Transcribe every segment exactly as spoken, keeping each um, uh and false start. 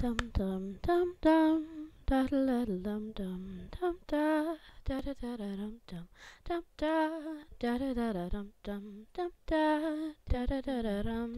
Dum dum dum dum da da da dum dum dum da da da da dum dum dum da da da da dum dum dum da da da da dum.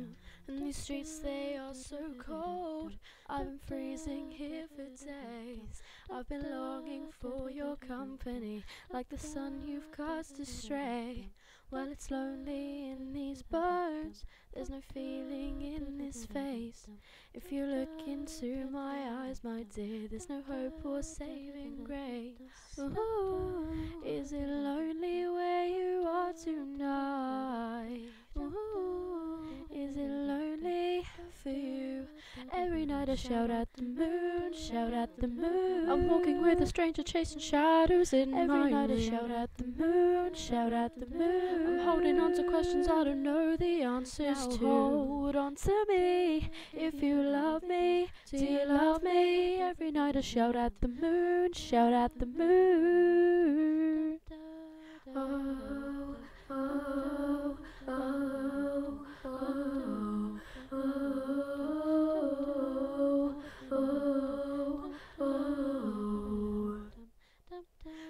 And these streets, they are so cold. I've been freezing here for days. I've been longing for your company, like the sun you've cast astray. Well, it's lonely in these birds, there's no feeling in this face. If you look into my eyes, my dear, there's no hope or saving grace. Ooh, is it lonely where you are tonight? Ooh, is it lonely for you? Every night I shout at the moon, shout at the moon. I'm walking with a stranger, chasing shadows in my room. Every night I shout at the moon, shout at the moon. I'm holding on to questions I don't know the answers to. Hold on to me, if you love me, do you love me? Every night I shout at the moon, shout at the moon. Oh, oh, oh, oh.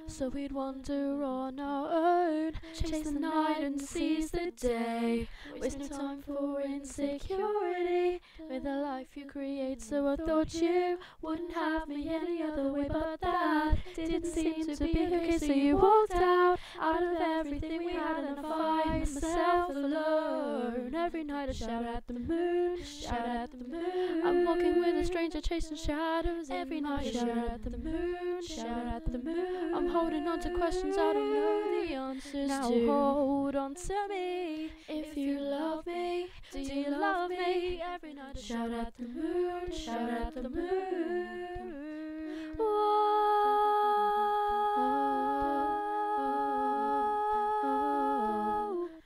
So we'd wander on our own, chase, chase the night and seize the day. Waste no time for insecurity with the life you create. So I thought you wouldn't have me any other way but that. Didn't seem to be okay, so you walked out. Out of everything we had, and I find myself alone. Every night I shout at the moon, shout at the moon. I'm walking with a stranger, chasing shadows. Every night I shout at the moon, shout at the moon. I'm holding Holding on to questions I don't know the answers now to. Now hold on to me. If you love me, do you love me? Every night I shout at the moon, shout at the moon. Oh,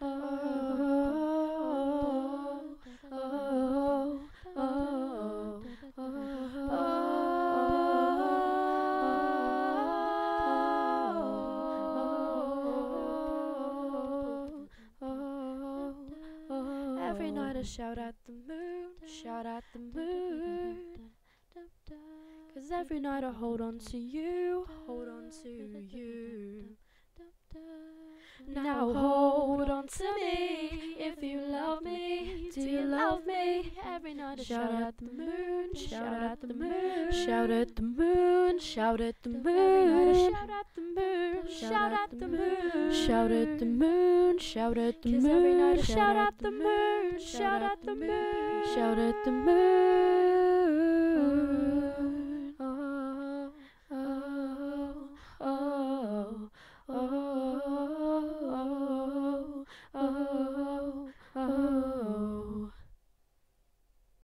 oh, oh, oh, oh, oh, oh, oh. Shout at the moon, shout at the moon. Cause every night I hold on to you, hold on to you. Now hold on to me. If you love me, do you love me? Every night I shout at the moon, shout at the moon. Shout at the moon, shout at the moon. Shout at the moon, shout at the moon. Shout at the moon, shout at the moon. Every night I shout at the moon, shout at the moon. Shout at the moon. Oh, oh, oh, oh.